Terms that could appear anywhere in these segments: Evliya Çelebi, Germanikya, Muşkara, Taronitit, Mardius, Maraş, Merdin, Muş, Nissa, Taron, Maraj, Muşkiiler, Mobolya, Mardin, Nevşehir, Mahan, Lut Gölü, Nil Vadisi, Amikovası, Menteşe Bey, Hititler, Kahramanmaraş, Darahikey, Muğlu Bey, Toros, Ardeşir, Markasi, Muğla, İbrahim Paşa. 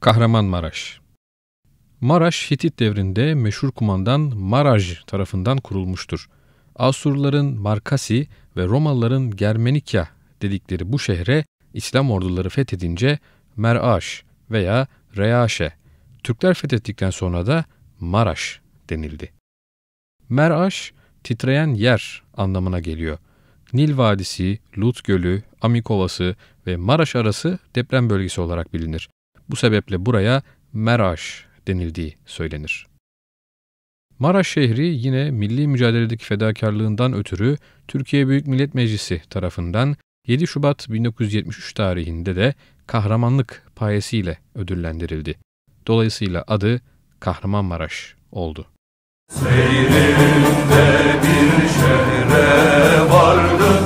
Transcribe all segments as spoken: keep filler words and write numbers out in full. Kahramanmaraş. Maraş, Hitit devrinde meşhur kumandan Maraj tarafından kurulmuştur. Asurluların Markasi ve Romalıların Germanikya dedikleri bu şehre İslam orduları fethedince Meraş veya Reaşe, Türkler fethettikten sonra da Maraş denildi. Meraş, titreyen yer anlamına geliyor. Nil Vadisi, Lut Gölü, Amikovası ve Maraş arası deprem bölgesi olarak bilinir. Bu sebeple buraya Meraş denildiği söylenir. Maraş şehri yine milli mücadeledeki fedakarlığından ötürü Türkiye Büyük Millet Meclisi tarafından yedi Şubat bin dokuz yüz yetmiş üç tarihinde de kahramanlık payesiyle ödüllendirildi. Dolayısıyla adı Kahramanmaraş oldu. Seyrinde bir şehre vardı.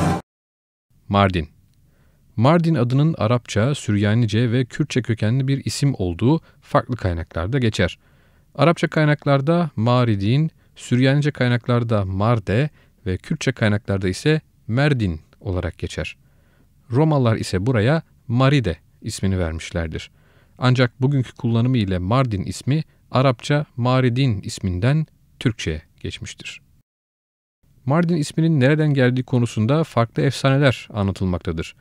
Mardin. Mardin adının Arapça, Süryanice ve Kürtçe kökenli bir isim olduğu farklı kaynaklarda geçer. Arapça kaynaklarda Maridin, Süryanice kaynaklarda Marde ve Kürtçe kaynaklarda ise Merdin olarak geçer. Romalılar ise buraya Maride ismini vermişlerdir. Ancak bugünkü kullanımı ile Mardin ismi Arapça Maridin isminden Türkçe'ye geçmiştir. Mardin isminin nereden geldiği konusunda farklı efsaneler anlatılmaktadır.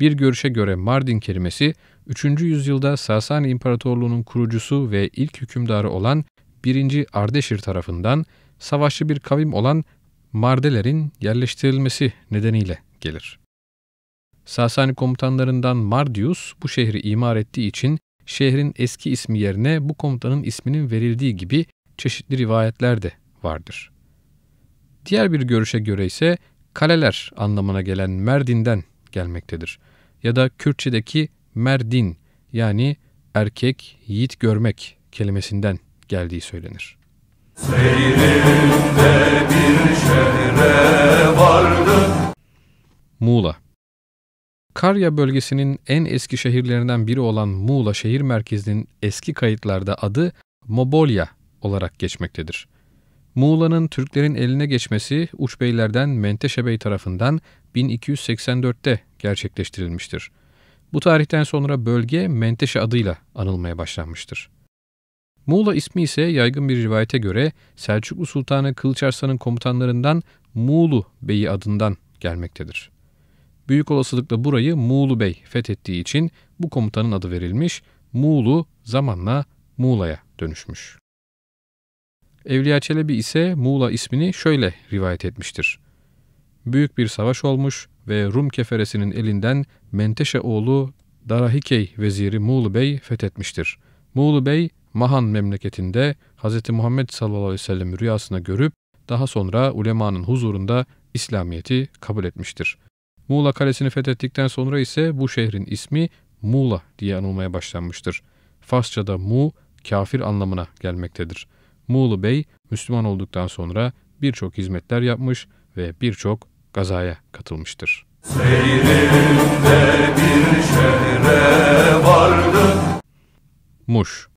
Bir görüşe göre Mardin kelimesi üçüncü yüzyılda Sasani İmparatorluğu'nun kurucusu ve ilk hükümdarı olan birinci Ardeşir tarafından savaşçı bir kavim olan Mardelerin yerleştirilmesi nedeniyle gelir. Sasani komutanlarından Mardius bu şehri imar ettiği için şehrin eski ismi yerine bu komutanın isminin verildiği gibi çeşitli rivayetler de vardır. Diğer bir görüşe göre ise kaleler anlamına gelen Merdin'den gelmektedir. Ya da Kürtçedeki Merdin yani erkek, yiğit görmek kelimesinden geldiği söylenir. Seyrinde bir şehre vardı. Muğla. Karya bölgesinin en eski şehirlerinden biri olan Muğla şehir merkezinin eski kayıtlarda adı Mobolya olarak geçmektedir. Muğla'nın Türklerin eline geçmesi Uçbeylerden Menteşe Bey tarafından bin iki yüz seksen dörtte gerçekleştirilmiştir. Bu tarihten sonra bölge Menteşe adıyla anılmaya başlanmıştır. Muğla ismi ise yaygın bir rivayete göre Selçuklu Sultanı Kılıçarslan'ın komutanlarından Muğlu Bey'i adından gelmektedir. Büyük olasılıkla burayı Muğlu Bey fethettiği için bu komutanın adı verilmiş, Muğlu zamanla Muğla'ya dönüşmüş. Evliya Çelebi ise Muğla ismini şöyle rivayet etmiştir. Büyük bir savaş olmuş ve Rum keferesinin elinden Menteşe oğlu Darahikey veziri Muğlu Bey fethetmiştir. Muğlu Bey, Mahan memleketinde Hz. Muhammed sallallahu aleyhi ve sellem rüyasına görüp daha sonra ulemanın huzurunda İslamiyet'i kabul etmiştir. Muğla kalesini fethettikten sonra ise bu şehrin ismi Muğla diye anılmaya başlanmıştır. Farsça'da Mu, kafir anlamına gelmektedir. Muğlu Bey, Müslüman olduktan sonra birçok hizmetler yapmış ve birçok gazaya katılmıştır. Seyrinde bir şehre vardı. Muş.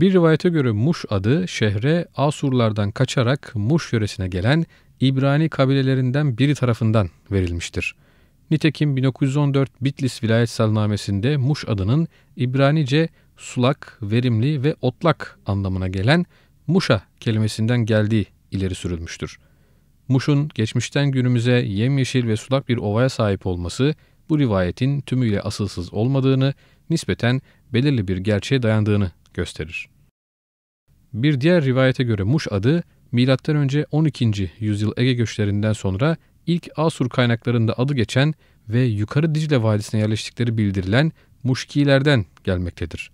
Bir rivayete göre Muş adı şehre Asurlardan kaçarak Muş yöresine gelen İbrani kabilelerinden biri tarafından verilmiştir. Nitekim bin dokuz yüz on dört Bitlis Vilayet Salnamesi'nde Muş adının İbranice sulak, verimli ve otlak anlamına gelen Muşa kelimesinden geldiği ileri sürülmüştür. Muş'un geçmişten günümüze yemyeşil ve sulak bir ovaya sahip olması bu rivayetin tümüyle asılsız olmadığını, nispeten belirli bir gerçeğe dayandığını gösterir. Bir diğer rivayete göre Muş adı milattan önce on ikinci yüzyıl Ege göçlerinden sonra ilk Asur kaynaklarında adı geçen ve yukarı Dicle Vadisi'ne yerleştikleri bildirilen Muşkiilerden gelmektedir.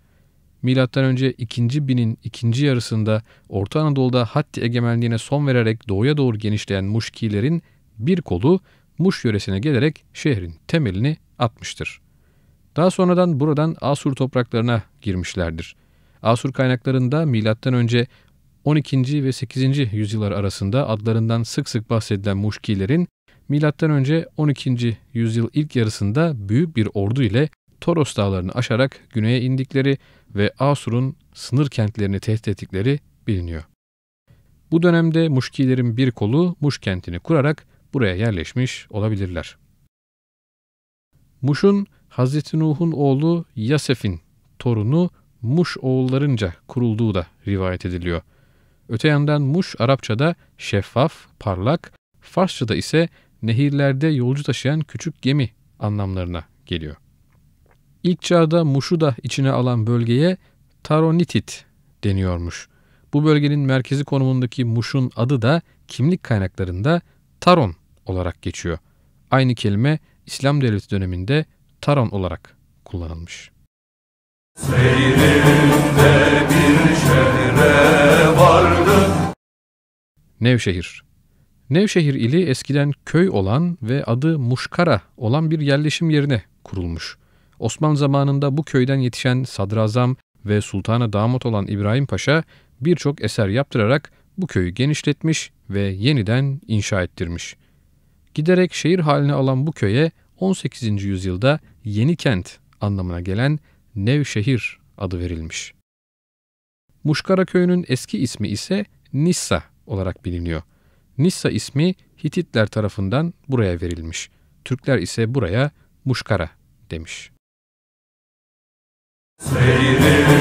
Milattan önce ikinci binin ikinci yarısında Orta Anadolu'da Hatti egemenliğine son vererek doğuya doğru genişleyen Muşkiilerin bir kolu Muş yöresine gelerek şehrin temelini atmıştır. Daha sonradan buradan Asur topraklarına girmişlerdir. Asur kaynaklarında milattan önce on ikinci ve sekizinci yüzyıllar arasında adlarından sık sık bahsedilen Muşkilerin milattan önce on ikinci yüzyıl ilk yarısında büyük bir ordu ile Toros dağlarını aşarak güneye indikleri ve Asur'un sınır kentlerini tehdit ettikleri biliniyor. Bu dönemde Muşkilerin bir kolu Muş kentini kurarak buraya yerleşmiş olabilirler. Muş'un Hazreti Nuh'un oğlu Yasef'in torunu Muş oğullarınca kurulduğu da rivayet ediliyor. Öte yandan Muş Arapçada şeffaf, parlak, Farsçada ise nehirlerde yolcu taşıyan küçük gemi anlamlarına geliyor. İlk çağda Muş'u da içine alan bölgeye Taronitit deniyormuş. Bu bölgenin merkezi konumundaki Muş'un adı da kimlik kaynaklarında Taron olarak geçiyor. Aynı kelime İslam Devleti döneminde Taron olarak kullanılmış. Seyrinde bir şehre vardı. Nevşehir. Nevşehir ili eskiden köy olan ve adı Muşkara olan bir yerleşim yerine kurulmuş. Osmanlı zamanında bu köyden yetişen sadrazam ve sultana damat olan İbrahim Paşa birçok eser yaptırarak bu köyü genişletmiş ve yeniden inşa ettirmiş. Giderek şehir haline alan bu köye on sekizinci yüzyılda yeni kent anlamına gelen Nevşehir adı verilmiş. Muşkara köyünün eski ismi ise Nissa olarak biliniyor. Nissa ismi Hititler tarafından buraya verilmiş. Türkler ise buraya Muşkara demiş. Seyri.